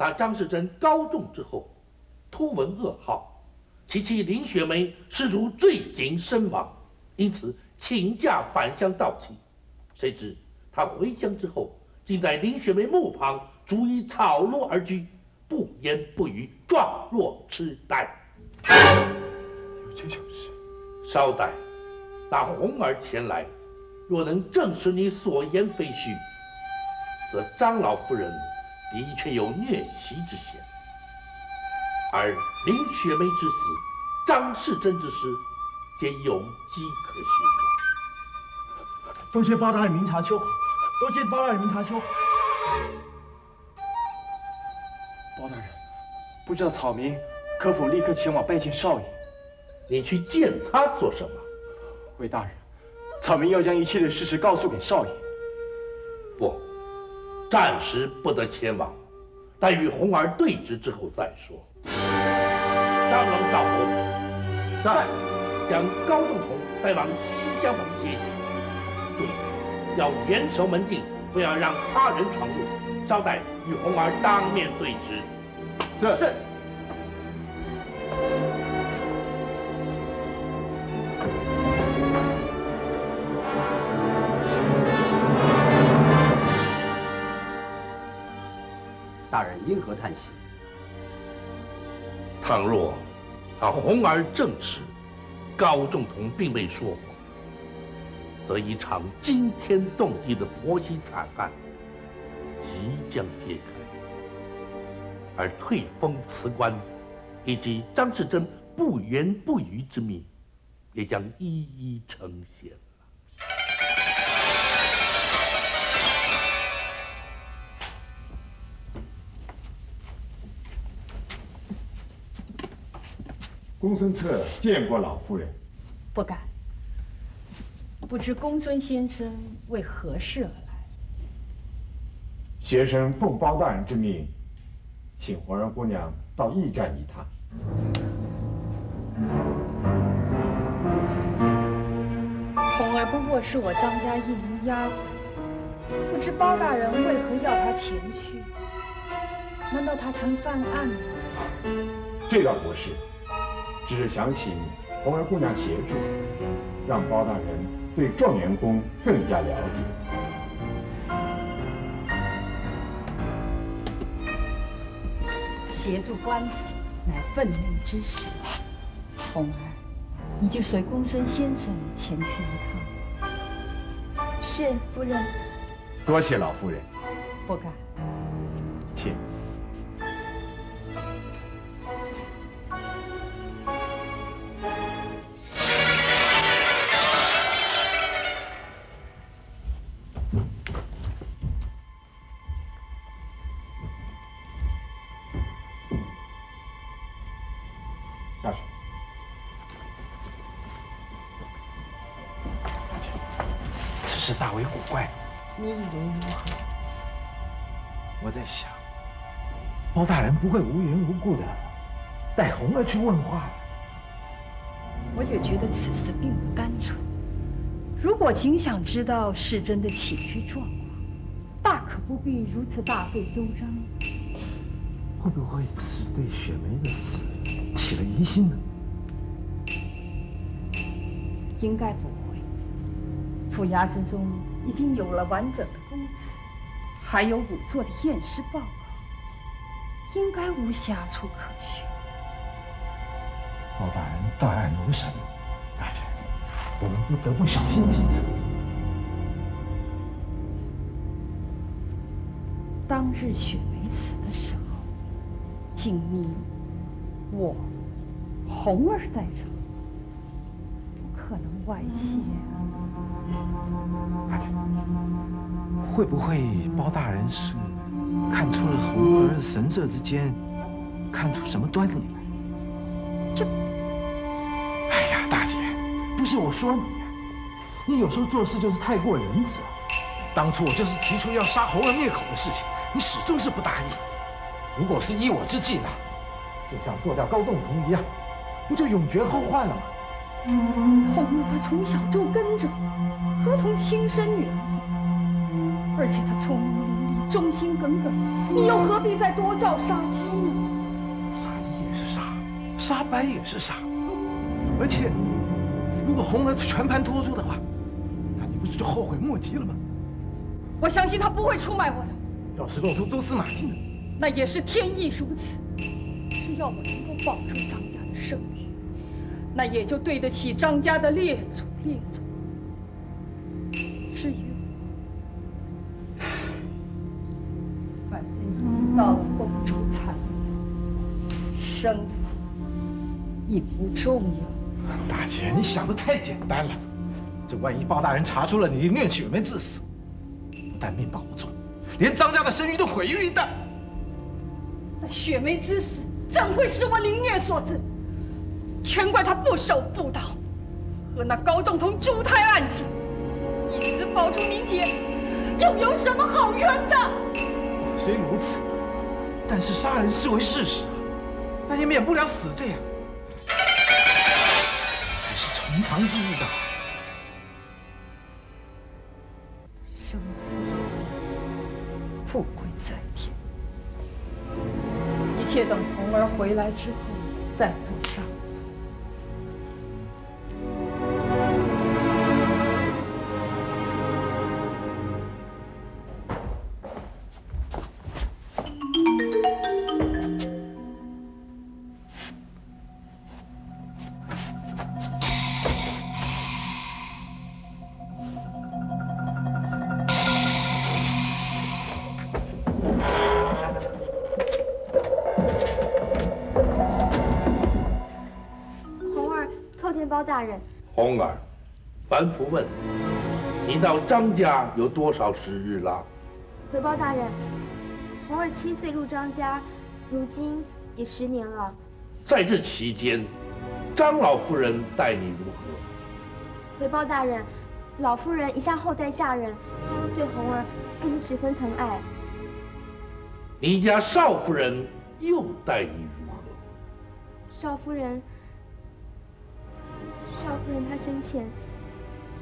打张士诚高中之后，突闻噩耗，其妻林雪梅失足坠井身亡，因此请假返乡悼其。谁知他回乡之后，竟在林雪梅墓旁逐一草庐而居，不言不语，状若痴呆。有这种事？稍待，那红儿前来，若能证实你所言非虚，则张老夫人 的确有虐袭之嫌，而林雪梅之死、张士贞之尸，皆有迹可循。多谢八大人明察秋毫，多谢八大人明察秋毫。包大人，不知道草民可否立刻前往拜见少爷？你去见他做什么？魏大人，草民要将一切的事实告诉给少爷。不。 暂时不得前往，待与红儿对质之后再说。张龙赵虎，在将高仲同带往西厢房歇息。注意，要严守门禁，不要让他人闯入。稍待与红儿当面对质。是。大人因何叹息？倘若红儿证实高仲同并未说谎，则一场惊天动地的婆媳惨案即将揭开，而退封辞官以及张士贞不言不语之谜，也将一一呈现。 公孙策见过老夫人，不敢。不知公孙先生为何事而来？学生奉包大人之命，请皇仁姑娘到驿站一趟。红儿不过是我张家一名丫鬟，不知包大人为何要她前去？难道她曾犯案吗？这倒不是。 只是想请红儿姑娘协助，让包大人对状元宫更加了解。协助官府乃分内之事，红儿，你就随公孙先生前去一趟。是，夫人。多谢老夫人。不敢。请。 大为古怪，你以为如何？我在想，包大人不会无缘无故的带红儿去问话吧？我也觉得此事并不单纯。如果仅想知道世珍的起居状况，大可不必如此大费周章。会不会是对雪梅的死起了疑心呢？应该不会。 府衙之中已经有了完整的供词，还有仵作的验尸报告，应该无瑕疵可寻。包大人断案如神，大人，我们不得不小心谨慎。当日雪梅死的时候，仅你、我、红儿在场，不可能外泄啊。 大姐，会不会包大人是看出了红儿神色之间看出什么端倪来？这……哎呀，大姐，不是我说你，你有时候做事就是太过仁慈了。当初我就是提出要杀红儿灭口的事情，你始终是不答应。如果是依我之计呢，就像做掉高仲同一样，不就永绝后患了吗？ 红儿她从小就跟着我，如同亲生女儿，而且她聪明伶俐，忠心耿耿，你又何必再多造杀机呢？杀一也是杀，杀百也是杀，而且如果红儿全盘托出的话，那你不是就后悔莫及了吗？我相信他不会出卖我的。要是弄出蛛丝马迹呢？那也是天意如此。只要我能够保住张家的声誉，那也就对得起张家的列祖列宗。至于…… 到了公主残留，生死已不重要。大姐，你想的太简单了。这万一鲍大人查出了你虐取原配致死，不但命保不住，连张家的声誉都毁于一旦。那雪梅之死怎会是我凌虐所致？全怪他不守妇道，和那高仲同珠胎暗结，以此保住名节，又有什么好冤的？话虽如此。 但是杀人视为事实啊，但也免不了死罪啊，还是从长计议的好。生死有命，富贵在天。一切等红儿回来之后再做商议。 大人，红儿，樊福问你到张家有多少时日了？回报大人，红儿7岁入张家，如今也10年了。在这期间，张老夫人待你如何？回报大人，老夫人一向厚待下人，对红儿更是十分疼爱。你家少夫人又待你如何？少夫人她生前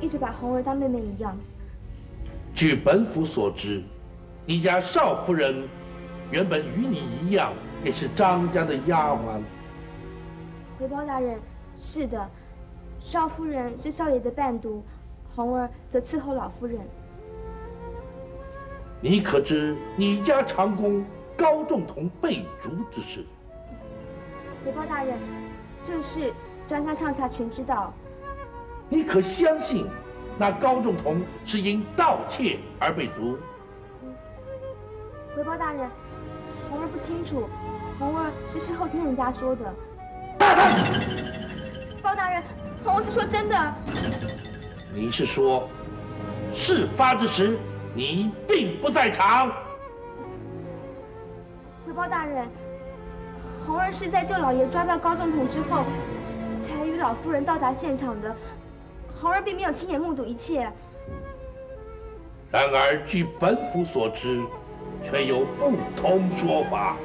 一直把红儿当妹妹一样。据本府所知，你家少夫人原本与你一样，也是张家的丫鬟。回报大人，是的，少夫人是少爷的伴读，红儿则伺候老夫人。你可知你家长工高仲同被逐之事？回报大人，这事。 张家上下全知道，你可相信那高仲同是因盗窃而被逐？回报大人，红儿不清楚，红儿是事后听人家说的。大胆！包大人，红儿是说真的。你是说，事发之时你并不在场？回报大人，红儿是在舅老爷抓到高仲同之后。 才与老夫人到达现场的，红儿并没有亲眼目睹一切。然而，据本府所知，却有不同说法。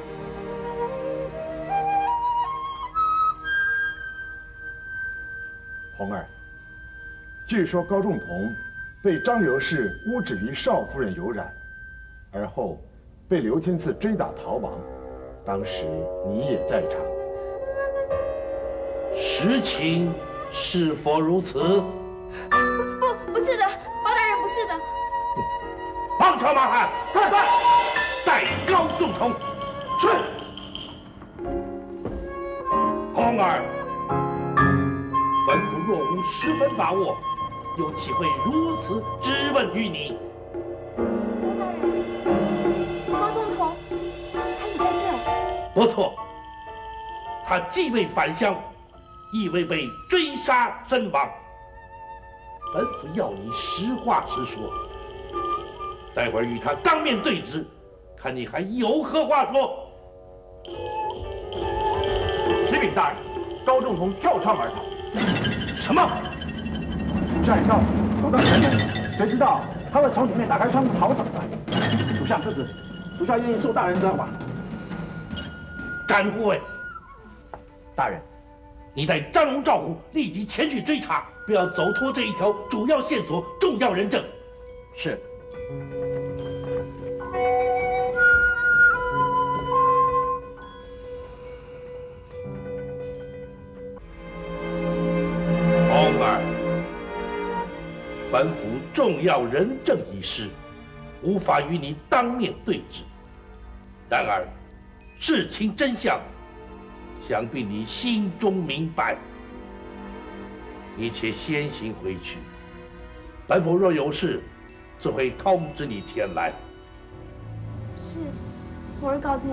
红儿，据说高仲同被张刘氏诬指于少夫人有染，而后被刘天赐追打逃亡，当时你也在场。 实情是否如此？不是的，包大人不是的。放条马汉，在，带高仲同。是。红儿，本府若无10分把握，又岂会如此质问于你？包大人，高仲同，他也在这。不错，他既未返乡。 亦未被追杀身亡。本府要你实话实说，待会儿与他当面对质，看你还有何话说。启禀大人，高仲同跳窗而逃。什么？属下已到，走到前面，谁知道他会从里面打开窗户逃走的？属下失职，属下愿意受大人责罚。敢护卫，大人。 你带张荣、赵虎立即前去追查，不要走脱这一条主要线索、重要人证。是。重要人证已失，无法与你当面对质。然而，事情真相，想必你心中明白。你且先行回去，本府若有事，自会通知你前来。是，徒儿告退。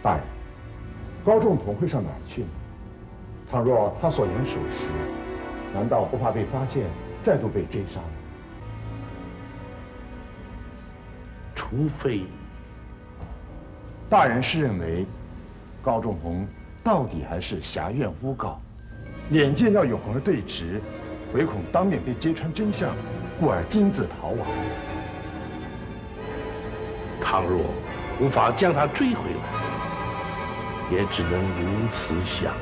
大人，高仲同会上哪儿去呢？倘若他所言属实，难道不怕被发现，再度被追杀吗？除非，大人是认为高仲同到底还是挟怨诬告，眼见要与皇儿对峙，唯恐当面被揭穿真相，故而金字逃亡。倘若无法将他追回来， 也只能如此想了。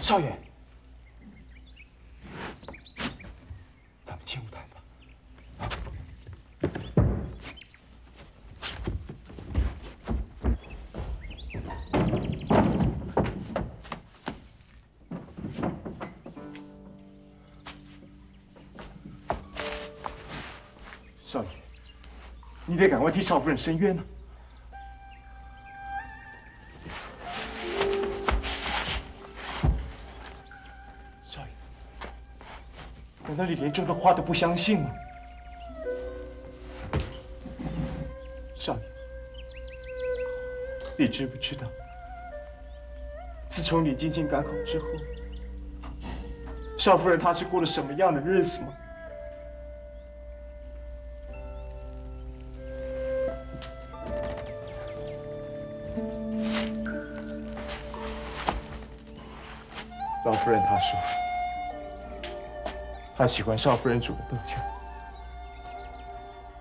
少爷，咱们进屋谈吧。少爷，你得赶快替少夫人申冤呢。 那里连这个话都不相信吗？少爷，你知不知道？自从李晶晶赶考之后，少夫人她是过了什么样的日子吗？老夫人她说。 他喜欢少夫人煮的豆浆，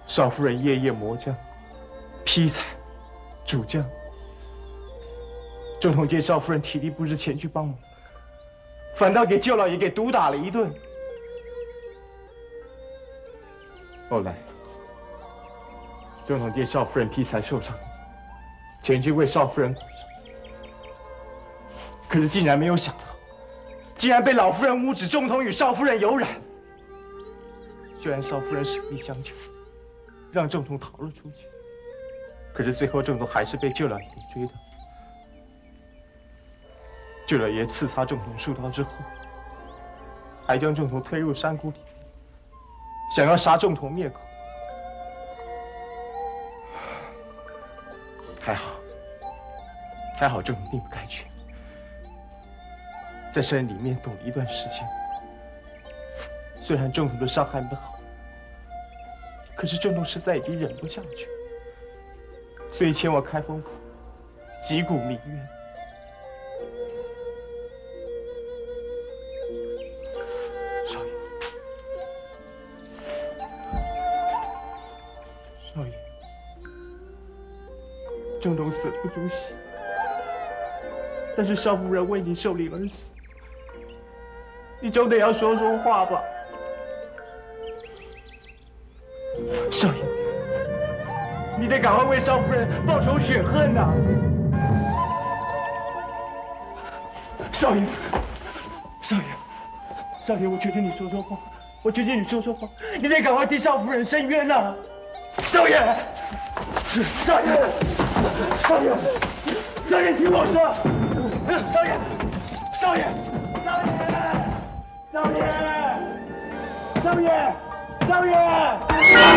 少夫人夜夜磨浆、劈柴、煮浆。仲同见少夫人体力不支，前去帮忙，反倒给舅老爷给毒打了一顿。后来，仲同见少夫人劈柴受伤，前去为少夫人补伤，可是竟然没有想到，竟然被老夫人诬指仲同与少夫人有染。 虽然少夫人舍命相求，让仲同逃了出去，可是最后仲同还是被舅老爷给追到。舅老爷刺杀仲同数刀之后，还将仲同推入山谷里面，想要杀仲同灭口。还好仲同并不该去，在山里面躲了一段时间。 虽然仲同的伤还没好，可是仲同实在已经忍不下去，所以前往开封府，击鼓鸣冤。少爷，仲同死不足惜，但是少夫人为你受凌而死，你总得要说说话吧。 少爷，你得赶快为少夫人报仇雪恨呐！少爷，少爷，我求求你说说话，你得赶快替少夫人申冤呐！少爷，少爷，听我说，少爷，少爷，少爷，少爷。